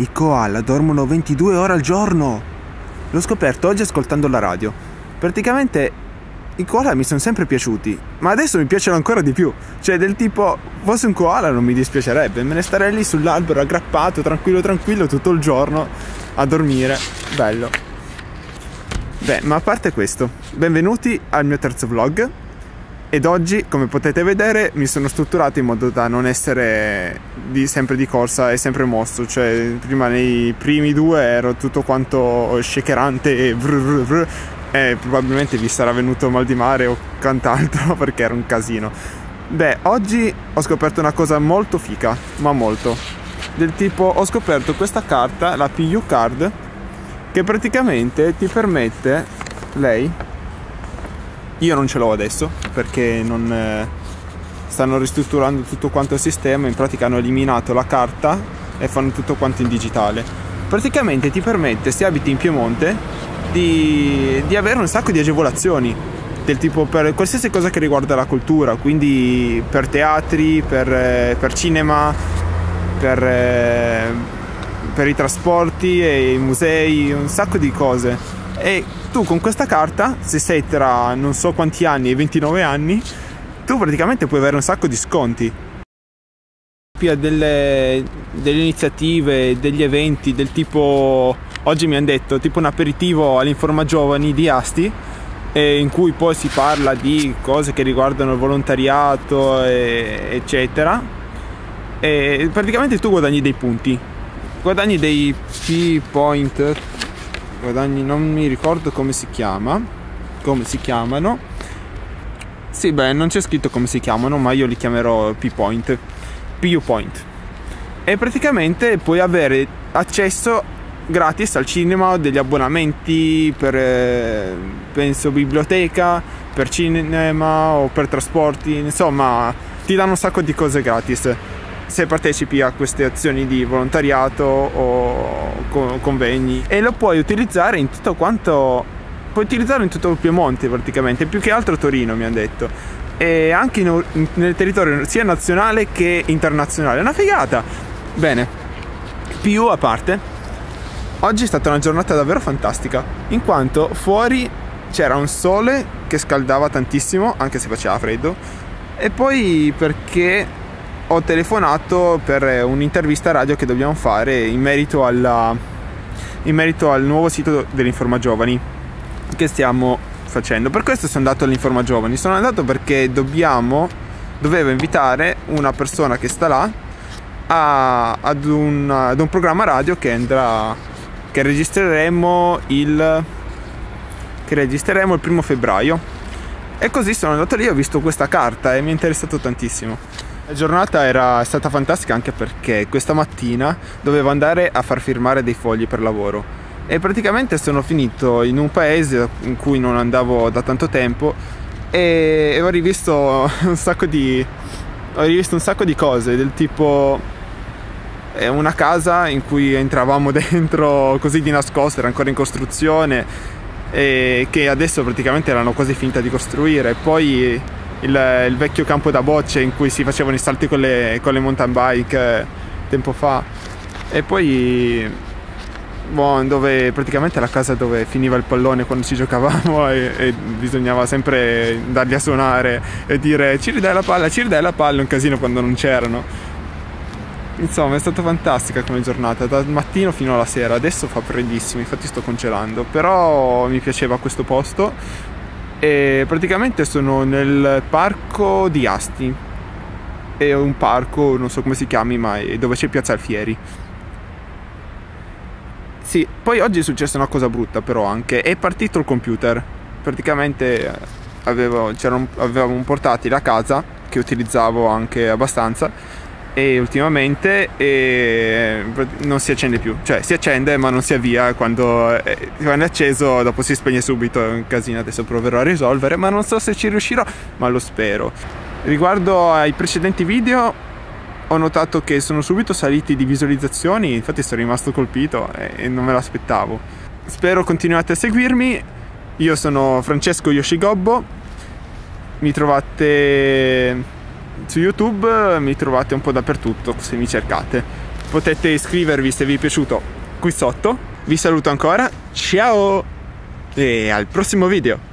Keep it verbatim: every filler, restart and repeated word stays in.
I koala dormono ventidue ore al giorno. L'ho scoperto oggi ascoltando la radio. Praticamente i koala mi sono sempre piaciuti, ma adesso mi piacciono ancora di più. Cioè, del tipo, fosse un koala non mi dispiacerebbe, me ne starei lì sull'albero aggrappato, tranquillo tranquillo, tutto il giorno a dormire. Bello. Beh, ma a parte questo, benvenuti al mio terzo vlog. Ed oggi, come potete vedere, mi sono strutturato in modo da non essere di, sempre di corsa e sempre mosso. Cioè, prima nei primi due ero tutto quanto shakerante e brr brr brr, e probabilmente vi sarà venuto mal di mare o quant'altro perché era un casino. Beh, oggi ho scoperto una cosa molto fica, ma molto. Del tipo, ho scoperto questa carta, la Pyou Card, che praticamente ti permette, lei... Io non ce l'ho adesso perché non eh, stanno ristrutturando tutto quanto il sistema, in pratica hanno eliminato la carta e fanno tutto quanto in digitale. Praticamente ti permette, se abiti in Piemonte, di, di avere un sacco di agevolazioni, del tipo per qualsiasi cosa che riguarda la cultura, quindi per teatri, per, eh, per cinema, per, eh, per i trasporti e i musei, un sacco di cose. E tu con questa carta, se sei tra non so quanti anni e ventinove anni, tu praticamente puoi avere un sacco di sconti. Delle, delle iniziative, degli eventi del tipo, oggi mi hanno detto, tipo un aperitivo all'Informa Giovani di Asti, eh, in cui poi si parla di cose che riguardano il volontariato, e, eccetera. E praticamente tu guadagni dei punti, guadagni dei Pyou Point. Guadagni, non mi ricordo come si chiama, come si chiamano. Sì, beh, non c'è scritto come si chiamano, ma io li chiamerò Pyou Point, Pyou Point. E praticamente puoi avere accesso gratis al cinema, degli abbonamenti per, penso, biblioteca, per cinema o per trasporti, insomma, ti danno un sacco di cose gratis se partecipi a queste azioni di volontariato o convegni, e lo puoi utilizzare in tutto quanto, puoi utilizzarlo in tutto il Piemonte praticamente, più che altro Torino mi hanno detto, e anche in, in, nel territorio sia nazionale che internazionale. È una figata. Bene, più a parte, oggi è stata una giornata davvero fantastica, in quanto fuori c'era un sole che scaldava tantissimo anche se faceva freddo, e poi perché ho telefonato per un'intervista radio che dobbiamo fare in merito, alla, in merito al nuovo sito dell'Informa Giovani che stiamo facendo. Per questo sono andato all'Informa Giovani, sono andato perché dobbiamo, dovevo invitare una persona che sta là a, ad, un, ad un programma radio che andrà, che registreremo il, che registreremo il primo febbraio, e così sono andato lì, ho visto questa carta e mi è interessato tantissimo. La giornata era stata fantastica anche perché questa mattina dovevo andare a far firmare dei fogli per lavoro, e praticamente sono finito in un paese in cui non andavo da tanto tempo e ho rivisto un sacco di, ho rivisto un sacco di cose, del tipo una casa in cui entravamo dentro così di nascosto, era ancora in costruzione e che adesso praticamente l'hanno quasi finita di costruire, poi Il, il vecchio campo da bocce in cui si facevano i salti con le, con le mountain bike tempo fa, e poi boh, dove praticamente la casa dove finiva il pallone quando ci giocavamo e, e bisognava sempre dargli a suonare e dire ci ridai la palla, ci ridai la palla, un casino quando non c'erano. Insomma, è stata fantastica come giornata, dal mattino fino alla sera. Adesso fa freddissimo, infatti sto congelando, però mi piaceva questo posto. E praticamente sono nel parco di Asti, è un parco, non so come si chiami, ma è dove c'è Piazza Alfieri. Sì, poi oggi è successa una cosa brutta però anche, è partito il computer. Praticamente avevo, un, avevo un portatile a casa che utilizzavo anche abbastanza, e ultimamente e non si accende più, cioè si accende ma non si avvia, quando è, quando è acceso dopo si spegne subito, è un casino. Adesso proverò a risolvere, ma non so se ci riuscirò, ma lo spero. Riguardo ai precedenti video, ho notato che sono subito saliti di visualizzazioni, infatti sono rimasto colpito e non me l'aspettavo. Spero continuate a seguirmi. Io sono Francesco Yoshi Gobbo, mi trovate su YouTube, mi trovate un po' dappertutto se mi cercate. potete iscrivervi se vi è piaciuto qui sotto. Vi saluto ancora, ciao e al prossimo video.